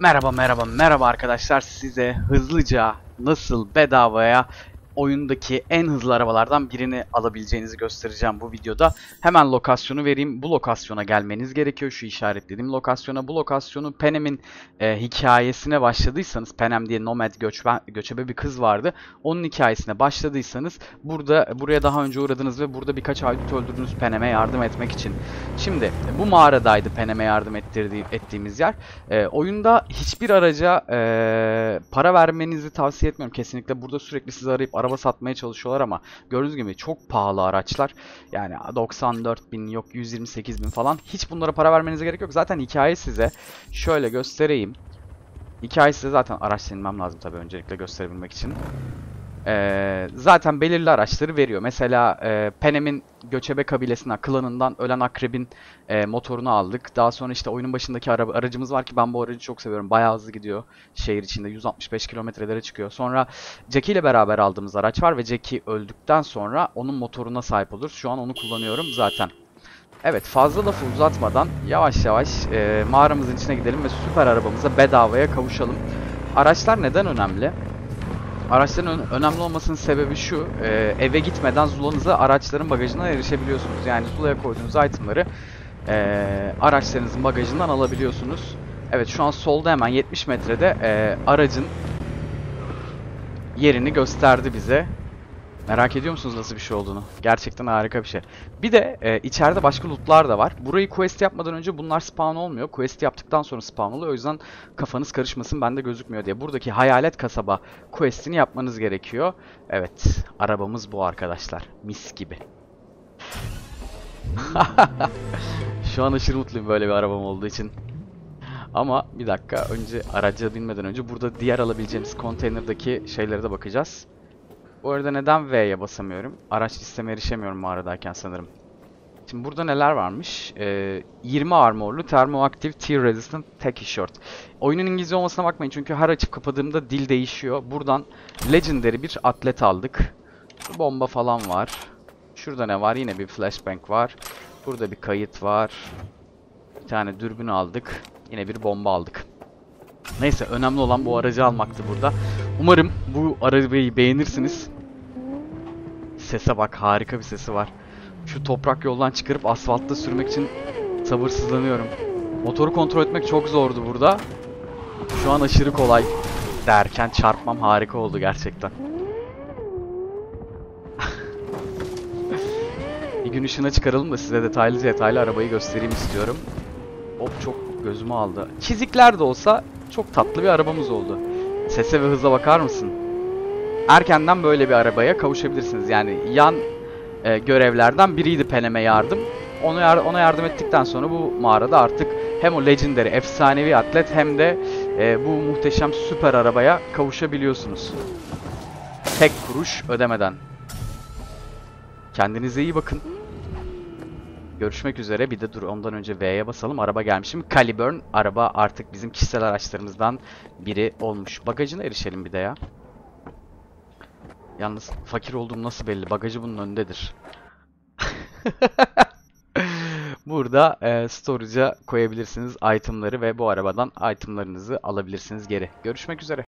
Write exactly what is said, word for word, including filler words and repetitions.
Merhaba merhaba merhaba arkadaşlar, size hızlıca nasıl bedavaya oyundaki en hızlı arabalardan birini alabileceğinizi göstereceğim bu videoda. Hemen lokasyonu vereyim. Bu lokasyona gelmeniz gerekiyor. Şu işaretlediğim lokasyona. Bu lokasyonu Penem'in e, hikayesine başladıysanız, Penem diye nomad göçmen, göçebe bir kız vardı. Onun hikayesine başladıysanız burada buraya daha önce uğradınız ve burada birkaç haydut öldürdünüz Penem'e yardım etmek için. Şimdi bu mağaradaydı Penem'e yardım ettirdiği, ettiğimiz yer. E, oyunda hiçbir araca e, para vermenizi tavsiye etmiyorum kesinlikle. Burada sürekli sizi arayıp araba satmaya çalışıyorlar ama gördüğünüz gibi çok pahalı araçlar. Yani doksan dört bin yok, yüz yirmi sekiz bin falan. Hiç bunlara para vermenize gerek yok. Zaten hikaye size şöyle göstereyim. Hikaye size zaten araç denilmem lazım tabii öncelikle gösterebilmek için. Ee, zaten belirli araçları veriyor. Mesela e, Penem'in göçebe kabilesinden, klanından ölen akrebin e, motorunu aldık. Daha sonra işte oyunun başındaki araba, aracımız var ki ben bu aracı çok seviyorum. Bayağı hızlı gidiyor şehir içinde. yüz altmış beş kilometrelere çıkıyor. Sonra Jackie ile beraber aldığımız araç var ve Jackie öldükten sonra onun motoruna sahip oluruz. Şu an onu kullanıyorum zaten. Evet, fazla lafı uzatmadan yavaş yavaş e, mağaramızın içine gidelim ve süper arabamıza bedavaya kavuşalım. Araçlar neden önemli? Araçların önemli olmasının sebebi şu, eve gitmeden Zula'nıza araçların bagajından erişebiliyorsunuz. Yani Zula'ya koyduğunuz itemları e, araçlarınızın bagajından alabiliyorsunuz. Evet, şu an solda hemen yetmiş metrede e, aracın yerini gösterdi bize. Merak ediyor musunuz nasıl bir şey olduğunu? Gerçekten harika bir şey. Bir de e, içeride başka lootlar da var. Burayı quest yapmadan önce bunlar spawn olmuyor. Quest yaptıktan sonra spawn oluyor. O yüzden kafanız karışmasın, bende gözükmüyor diye. Buradaki hayalet kasaba quest'ini yapmanız gerekiyor. Evet, arabamız bu arkadaşlar. Mis gibi. Şu an aşırı mutluyum böyle bir arabam olduğu için. Ama bir dakika, önce araca binmeden önce burada diğer alabileceğimiz konteynerdaki şeylere de bakacağız. Bu arada neden V'ye basamıyorum? Araç listeme erişemiyorum mağaradayken sanırım. Şimdi burada neler varmış? Ee, yirmi armorlu, termoaktif, tear resistant, tek tişört. Oyunun İngilizce olmasına bakmayın çünkü her açıp kapadığımda dil değişiyor. Buradan legendary bir atlet aldık. Bomba falan var. Şurada ne var? Yine bir flashbang var. Burada bir kayıt var. Bir tane dürbün aldık. Yine bir bomba aldık. Neyse, önemli olan bu aracı almaktı burada. Umarım bu arabayı beğenirsiniz. Sese bak, harika bir sesi var. Şu toprak yoldan çıkarıp asfaltta sürmek için sabırsızlanıyorum. Motoru kontrol etmek çok zordu burada. Şu an aşırı kolay. Derken çarpmam harika oldu gerçekten. Bir gün ışığına çıkaralım da size detaylı detaylı arabayı göstereyim istiyorum. Hop, çok gözümü aldı. Çizikler de olsa çok tatlı bir arabamız oldu. Sese ve hıza bakar mısın? Erkenden böyle bir arabaya kavuşabilirsiniz. Yani yan e, görevlerden biriydi Penem'e yardım. Onu yar ona yardım ettikten sonra bu mağarada artık hem o legendary, efsanevi atlet hem de e, bu muhteşem süper arabaya kavuşabiliyorsunuz. Tek kuruş ödemeden. Kendinize iyi bakın. Görüşmek üzere. Bir de dur, ondan önce V'ye basalım. Araba gelmişim. Caliburn araba artık bizim kişisel araçlarımızdan biri olmuş. Bagajına erişelim bir de ya. Yalnız fakir olduğum nasıl belli? Bagajı bunun önündedir. Burada e, storage'a koyabilirsiniz itemları ve bu arabadan itemlarınızı alabilirsiniz geri. Görüşmek üzere.